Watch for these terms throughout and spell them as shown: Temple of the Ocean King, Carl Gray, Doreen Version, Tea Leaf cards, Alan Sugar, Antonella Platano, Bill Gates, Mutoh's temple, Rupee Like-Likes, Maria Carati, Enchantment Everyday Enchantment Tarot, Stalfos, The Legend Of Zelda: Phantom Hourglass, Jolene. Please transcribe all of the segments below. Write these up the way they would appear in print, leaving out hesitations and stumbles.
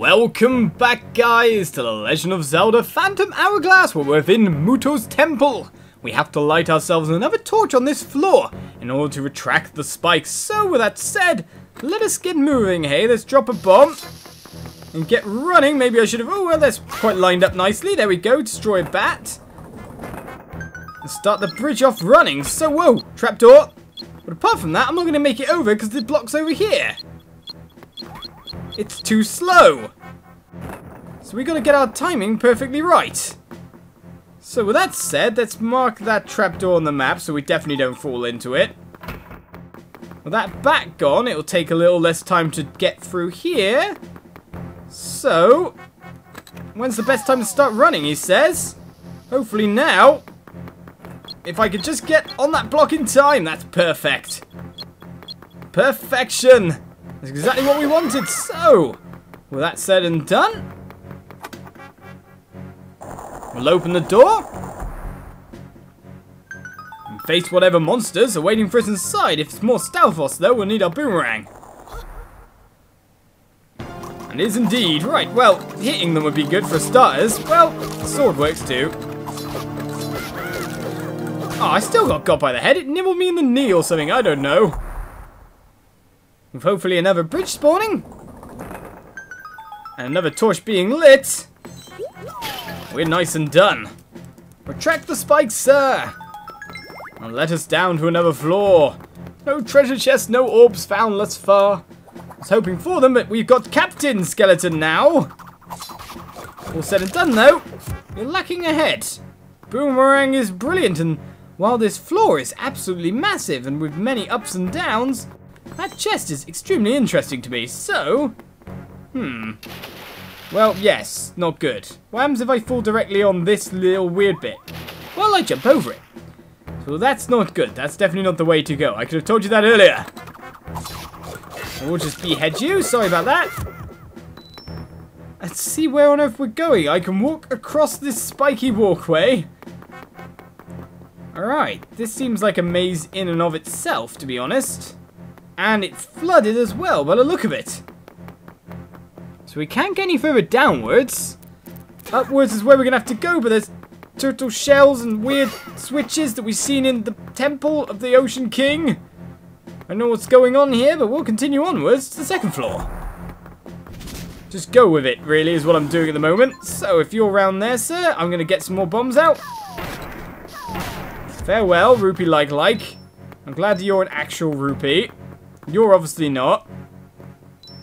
Welcome back, guys, to The Legend of Zelda: Phantom Hourglass, where we're in Mutoh's temple. We have to light ourselves another torch on this floor in order to retract the spikes. So with that said, let us get moving. Hey, let's drop a bomb and get running. Maybe I should have... Oh, well, that's quite lined up nicely. There we go. Destroy a bat. And start the bridge off running. So, whoa, trapdoor. But apart from that, I'm not going to make it over because the block's over here. It's too slow. So we got to get our timing perfectly right. So with that said, let's mark that trapdoor on the map so we definitely don't fall into it. With that bat gone, it'll take a little less time to get through here. So, when's the best time to start running, he says. Hopefully now. If I could just get on that block in time, that's perfect. Perfection. That's exactly what we wanted. So, with that said and done, we'll open the door and face whatever monsters are waiting for us inside. If it's more Stalfos, though, we'll need our boomerang. And it is indeed. Right, well, hitting them would be good for starters. Well, the sword works too. Oh, I still got by the head. It nibbled me in the knee or something. I don't know. With hopefully another bridge spawning and another torch being lit, we're nice and done. Retract the spikes, sir, and let us down to another floor. No treasure chests, no orbs found thus far. I was hoping for them, but we've got Captain Skeleton now. All said and done, though, you're lacking a head. Boomerang is brilliant, and while this floor is absolutely massive and with many ups and downs, that chest is extremely interesting to me, so... Well, yes, not good. What happens if I fall directly on this little weird bit? Well, I jump over it. So that's not good. That's definitely not the way to go. I could have told you that earlier. We'll just behead you. Sorry about that. Let's see where on earth we're going. I can walk across this spiky walkway. Alright, this seems like a maze in and of itself, to be honest. And it's flooded as well by the look of it. So we can't get any further downwards. Upwards is where we're going to have to go, but there's turtle shells and weird switches that we've seen in the Temple of the Ocean King. I don't know what's going on here, but we'll continue onwards to the second floor. Just go with it, really, is what I'm doing at the moment. So if you're around there, sir, I'm going to get some more bombs out. Farewell, Rupee Like-Like. I'm glad that you're an actual Rupee. You're obviously not.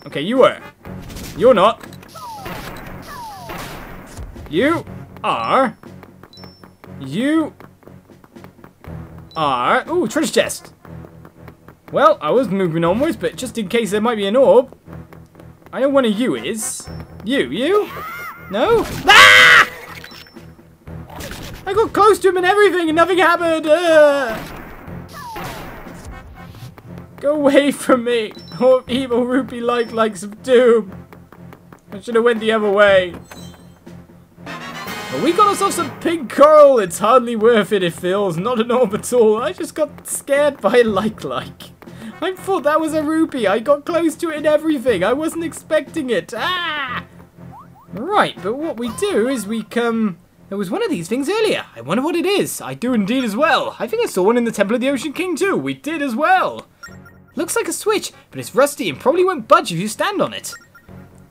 Okay, you were. You're not. You are. You are. Ooh, treasure chest. Well, I was moving onwards, but just in case there might be an orb. I know one of you is. You? No? Ah! I got close to him and everything and nothing happened. Go away from me, oh evil Rupee Like-Likes of doom. I should have went the other way. But we got ourselves some pink coral. It's hardly worth it, it feels. Not an orb at all. I just got scared by Like-Like. I thought that was a rupee. I got close to it and everything. I wasn't expecting it. Ah! Right, but what we do is we come... There was one of these things earlier. I wonder what it is. I do indeed as well. I think I saw one in the Temple of the Ocean King too. We did as well. Looks like a switch, but it's rusty and probably won't budge if you stand on it.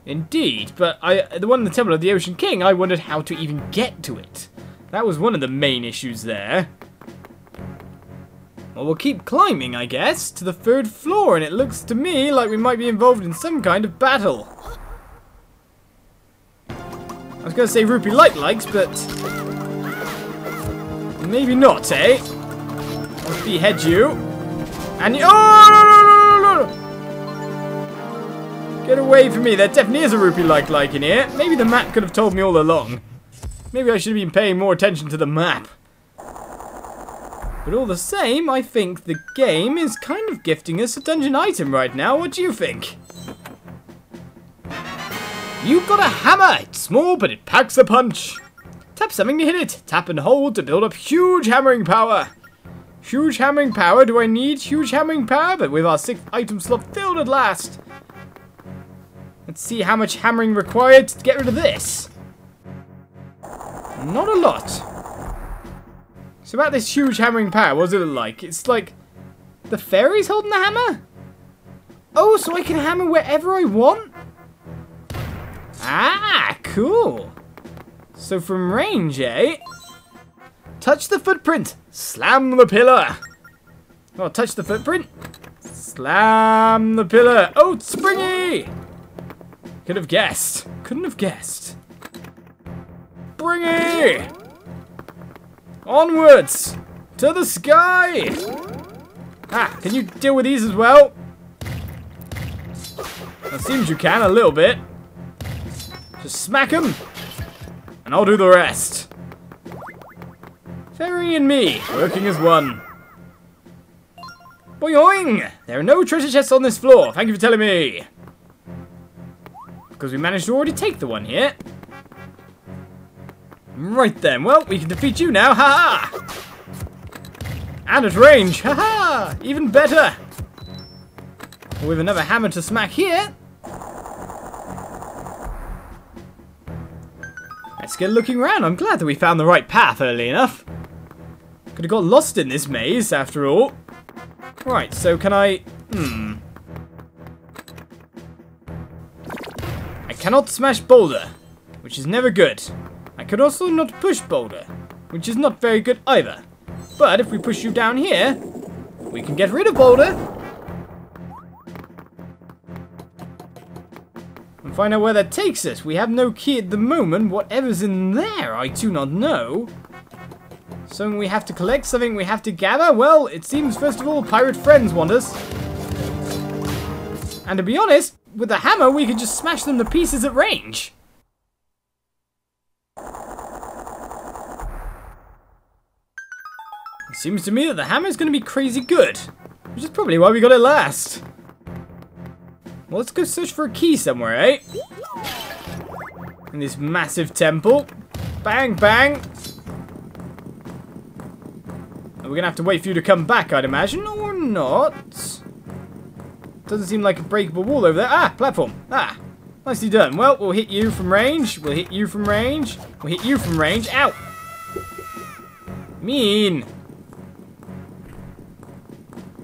Indeed, but the one in the Temple of the Ocean King, I wondered how to even get to it. That was one of the main issues there. Well, we'll keep climbing, I guess, to the third floor, and it looks to me like we might be involved in some kind of battle. I was going to say Rupee Like-Likes, but... maybe not, eh? I'll behead you. And you... Oh! Get away from me, there definitely is a Rupee Like-Like in here. Maybe the map could have told me all along. Maybe I should have been paying more attention to the map. But all the same, I think the game is kind of gifting us a dungeon item right now. What do you think? You've got a hammer! It's small, but it packs a punch. Tap something to hit it. Tap and hold to build up huge hammering power. Huge hammering power? Do I need huge hammering power? But with our 6th item slot filled at last... Let's see how much hammering required to get rid of this. Not a lot. So about this huge hammering power, what does it look like? It's like the fairy's holding the hammer? Oh, so I can hammer wherever I want? Ah, cool. So from range, eh? Touch the footprint, slam the pillar. Oh, touch the footprint, slam the pillar. Oh, it's springy! Could have guessed. Couldn't have guessed. Springy! Onwards! To the sky! Ah, can you deal with these as well? It seems you can, a little bit. Just smack them, and I'll do the rest. Fairy and me, working as one. Boing! There are no treasure chests on this floor, thank you for telling me. Because we managed to already take the one here. Right then, well, we can defeat you now, haha! And at range, haha! Even better! With another hammer to smack here. Let's get looking around. I'm glad that we found the right path early enough. Could have got lost in this maze after all. Right, so can I... I cannot smash boulder, which is never good. I could also not push boulder, which is not very good either. But if we push you down here, we can get rid of boulder. And find out where that takes us. We have no key at the moment. Whatever's in there, I do not know. So we have to collect something, we have to gather. Well, it seems, first of all, pirate friends want us. And to be honest, with the hammer, we could just smash them to pieces at range. It seems to me that the hammer is going to be crazy good, which is probably why we got it last. Well, let's go search for a key somewhere, eh? In this massive temple. Bang, bang. And we're going to have to wait for you to come back, I'd imagine, or not. Doesn't seem like a breakable wall over there. Ah, platform. Ah, nicely done. Well, we'll hit you from range. We'll hit you from range. We'll hit you from range. Ow. Mean.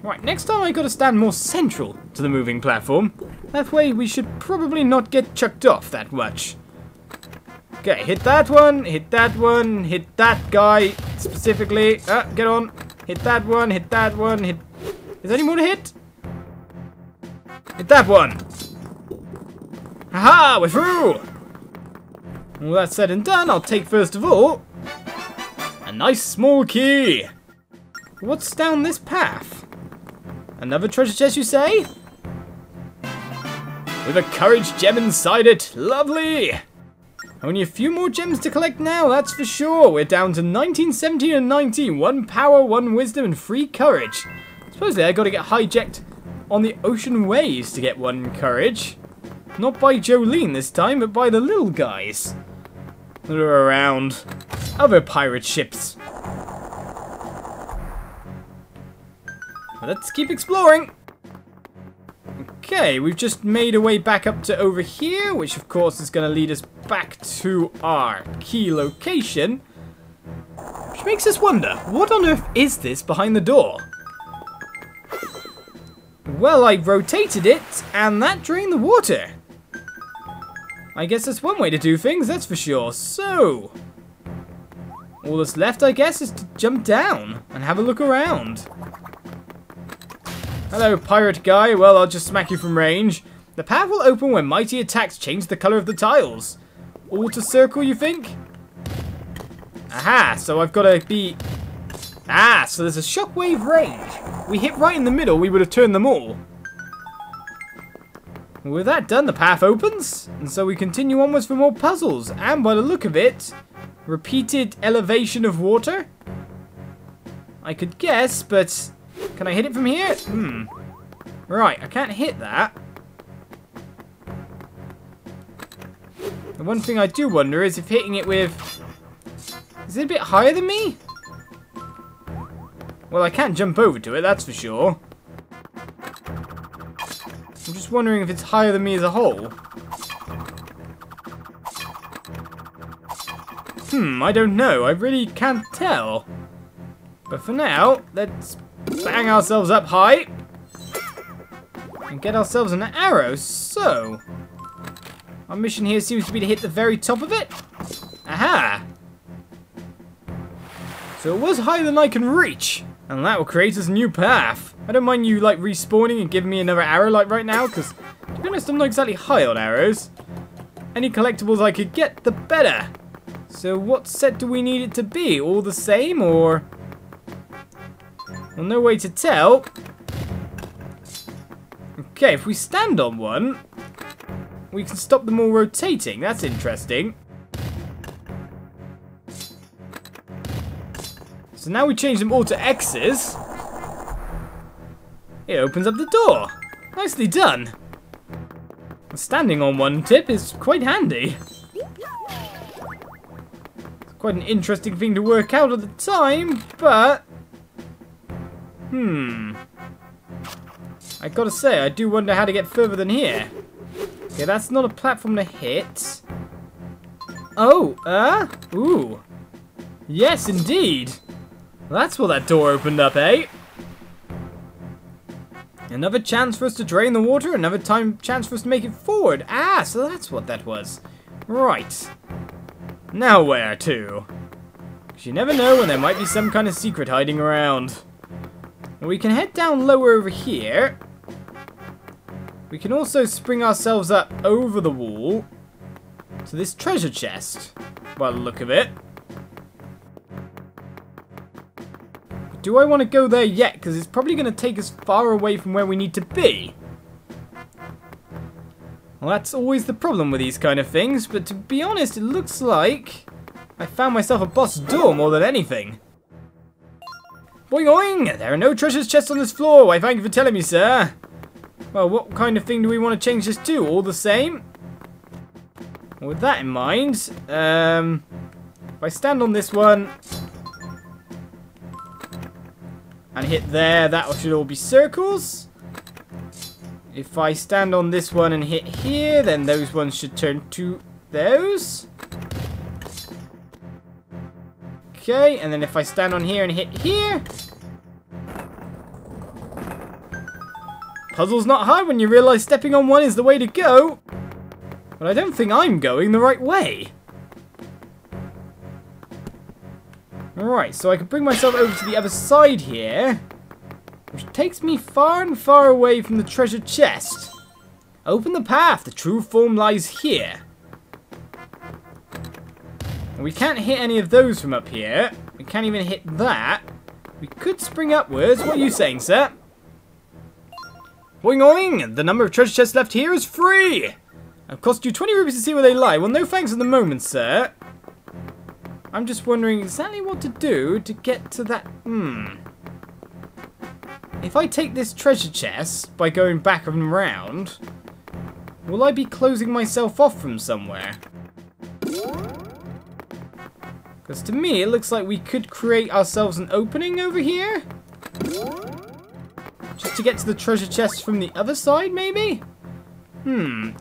Right, next time I got to stand more central to the moving platform. That way we should probably not get chucked off that much. Okay, hit that one, hit that one, hit that guy specifically. Get on. Hit that one, hit that one, hit... Is there any more to hit? Hit that one. Haha, we're through! All that said and done, I'll take first of all a nice small key. What's down this path? Another treasure chest, you say? With a courage gem inside it. Lovely! Only a few more gems to collect now, that's for sure. We're down to 19, 17, and 19. 1 power, 1 wisdom, and 3 courage. Supposedly I got to get hijacked on the ocean waves to get 1 courage. Not by Jolene this time, but by the little guys that are around. Other pirate ships. Let's keep exploring. Okay, we've just made a way back up to over here, which of course is going to lead us back to our key location. Which makes us wonder, what on earth is this behind the door? Well, I rotated it, and that drained the water. I guess that's one way to do things, that's for sure. So, all that's left, I guess, is to jump down and have a look around. Hello, pirate guy. Well, I'll just smack you from range. The path will open when mighty attacks change the colour of the tiles. All to circle, you think? Aha, so I've got to be... Ah, so there's a shockwave range. We hit right in the middle, we would have turned them all. With that done, the path opens. And so we continue onwards for more puzzles. And by the look of it, repeated elevation of water? I could guess, but... Can I hit it from here? Right, I can't hit that. The one thing I do wonder is if hitting it with... Is it a bit higher than me? Well, I can't jump over to it, that's for sure. I'm just wondering if it's higher than me as a whole. I don't know. I really can't tell. But for now, let's bang ourselves up high and get ourselves an arrow. So, our mission here seems to be to hit the very top of it. Aha! So it was higher than I can reach, and that will create us a new path. I don't mind you, like, respawning and giving me another arrow, like, right now, because, to be honest, I'm not exactly high on arrows. Any collectibles I could get, the better. So what set do we need it to be? All the same, or? Well, no way to tell. Okay, if we stand on one, we can stop them all rotating. That's interesting. So now we change them all to X's. It opens up the door. Nicely done. Standing on one tip is quite handy. It's quite an interesting thing to work out at the time, but I gotta say, I do wonder how to get further than here. Okay, that's not a platform to hit. Oh, ooh. Yes, indeed. That's what that door opened up, eh? Another chance for us to drain the water, another chance for us to make it forward. Ah, so that's what that was. Right. Now where to? Because you never know when there might be some kind of secret hiding around. We can head down lower over here. We can also spring ourselves up over the wall to this treasure chest, by the look of it. Do I want to go there yet? Because it's probably going to take us far away from where we need to be. Well, that's always the problem with these kind of things, but to be honest, it looks like I found myself a boss door more than anything. Boing oing! There are no treasure chests on this floor. Why, thank you for telling me, sir. Well, what kind of thing do we want to change this to? All the same? Well, with that in mind, if I stand on this one and hit there, that should all be circles. If I stand on this one and hit here, then those ones should turn to those. Okay, and then if I stand on here and hit here. Puzzle's not hard when you realize stepping on one is the way to go. But I don't think I'm going the right way. Alright, so I can bring myself over to the other side here, which takes me far and far away from the treasure chest. Open the path, the true form lies here. And we can't hit any of those from up here. We can't even hit that. We could spring upwards. What are you saying, sir? Boing oing! The number of treasure chests left here is 3! It'll cost you 20 rupees to see where they lie. Well, no thanks at the moment, sir. I'm just wondering exactly what to do to get to that. If I take this treasure chest by going back and round, will I be closing myself off from somewhere? Because to me, it looks like we could create ourselves an opening over here, just to get to the treasure chest from the other side, maybe?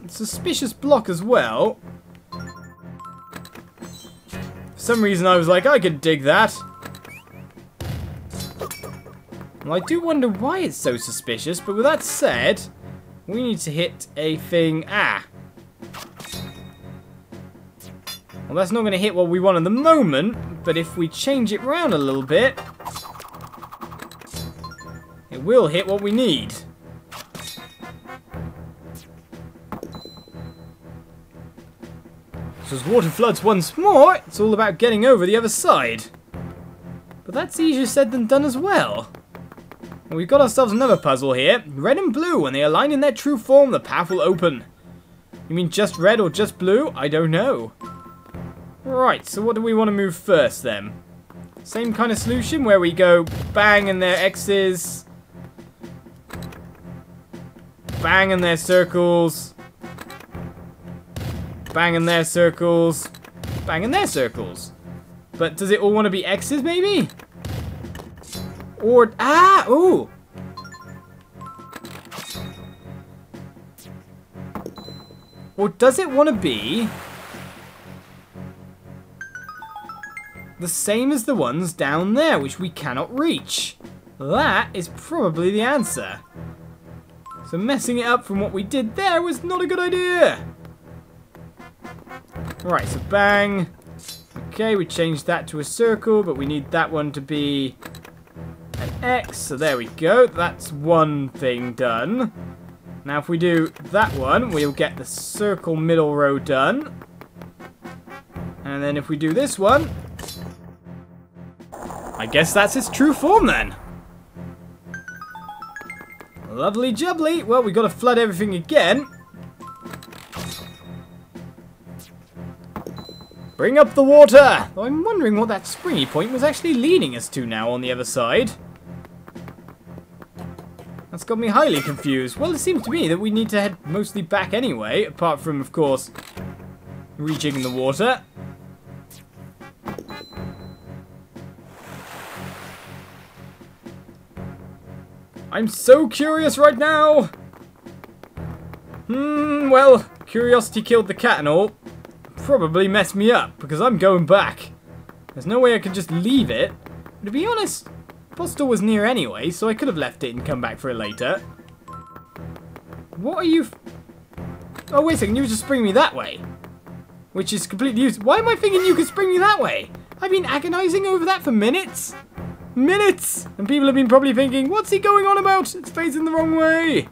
Suspicious block as well. For some reason I was like, I could dig that. Well, I do wonder why it's so suspicious, but with that said, we need to hit a thing. Well, that's not going to hit what we want at the moment, but if we change it round a little bit, it will hit what we need. As water floods once more, it's all about getting over the other side. But that's easier said than done as well. And we've got ourselves another puzzle here. Red and blue, when they align in their true form, the path will open. You mean just red or just blue? I don't know. Right, so what do we want to move first then? Same kind of solution where we go bang and their X's, bang and their circles, bang in their circles, bang in their circles. But does it all want to be X's maybe? Or, ooh! Or does it want to be the same as the ones down there, which we cannot reach. That is probably the answer. So messing it up from what we did there was not a good idea. Right, so bang. Okay, we changed that to a circle, but we need that one to be an X. So there we go. That's one thing done. Now if we do that one, we'll get the circle middle row done. And then if we do this one, I guess that's its true form then. Lovely jubbly. Well, we got to flood everything again. Bring up the water. Well, I'm wondering what that springy point was actually leading us to now on the other side. That's got me highly confused. Well, it seems to me that we need to head mostly back anyway, apart from, of course, reaching the water. I'm so curious right now! Well, curiosity killed the cat and all. Probably messed me up, because I'm going back. There's no way I could just leave it. But to be honest, Postal was near anyway, so I could have left it and come back for it later. What are you... Oh, wait a second, you were just springing me that way. Which is completely useless. Why am I thinking you could spring me that way? I've been agonizing over that for minutes. Minutes! And people have been probably thinking, what's he going on about? It's facing the wrong way.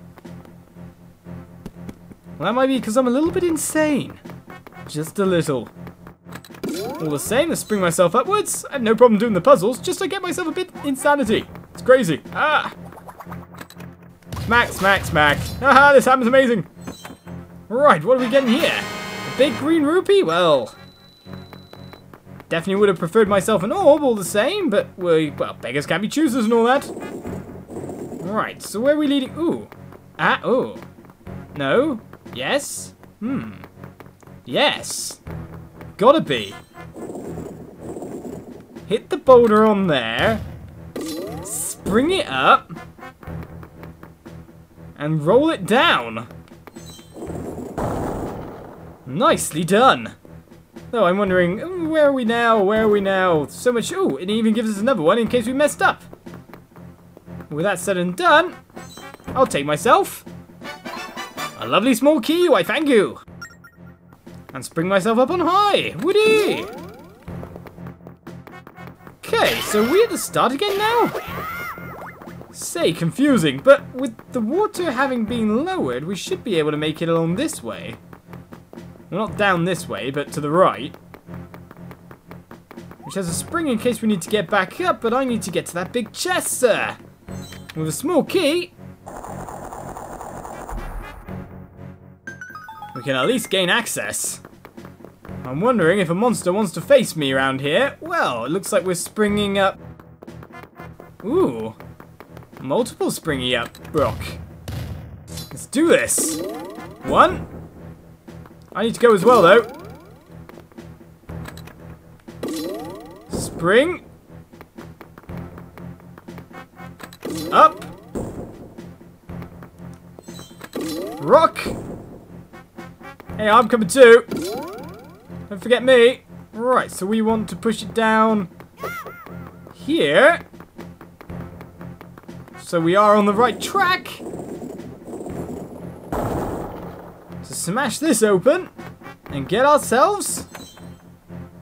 Well, that might be because I'm a little bit insane. Just a little. All the same, let's spring myself upwards. I have no problem doing the puzzles, just to get myself a bit insanity. It's crazy. Ah! Smack, smack, smack. Haha, this happens amazing. Right, what are we getting here? A big green rupee? Well... definitely would have preferred myself an orb all the same, but we, well, beggars can't be choosers and all that. Right, so where are we leading? Ooh. Ah, ooh. No. Yes. Yes. Gotta be. Hit the boulder on there. Spring it up. And roll it down. Nicely done. Though I'm wondering, oh, where are we now? Where are we now? So much. Ooh, it even gives us another one in case we messed up. With that said and done, I'll take myself a lovely small key. Why, thank you. And spring myself up on high. Woody! Okay, so we're at the start again now? Say, confusing, but with the water having been lowered, we should be able to make it along this way. Well, not down this way, but to the right. Which has a spring in case we need to get back up, but I need to get to that big chest, sir. With a small key, we can at least gain access. I'm wondering if a monster wants to face me around here. Well, it looks like we're springing up. Ooh. Multiple springy up, Brock. Let's do this. One. I need to go as well, though. Spring. Up. Rock. Hey, I'm coming too. Don't forget me. Right, so we want to push it down here. So we are on the right track. Smash this open and get ourselves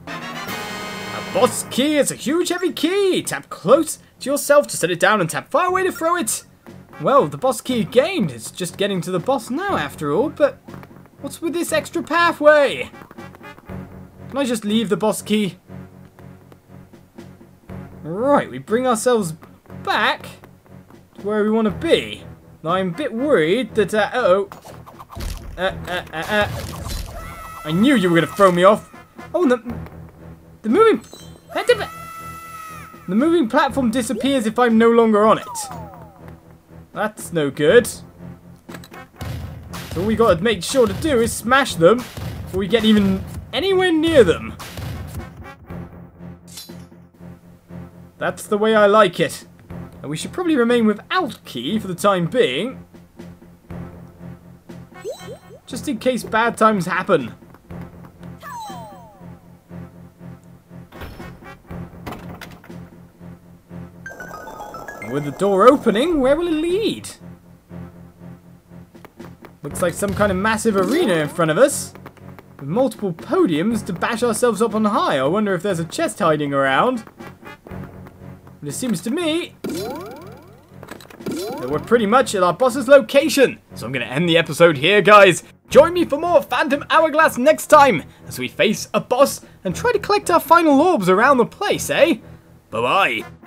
a boss key. It's a huge heavy key. Tap close to yourself to set it down and tap far away to throw it. Well, the boss key gained. It's just getting to the boss now after all, but what's with this extra pathway? Can I just leave the boss key? Right, we bring ourselves back to where we want to be. Now I'm a bit worried that, I knew you were gonna throw me off. Oh, the moving platform disappears if I'm no longer on it. That's no good. So all we gotta make sure to do is smash them before we get even anywhere near them. That's the way I like it. And we should probably remain without key for the time being. Just in case bad times happen. With the door opening, where will it lead? Looks like some kind of massive arena in front of us. With multiple podiums to bash ourselves up on high. I wonder if there's a chest hiding around. But it seems to me that we're pretty much at our boss's location. So I'm going to end the episode here, guys. Join me for more Phantom Hourglass next time as we face a boss and try to collect our final orbs around the place, eh? Bye-bye.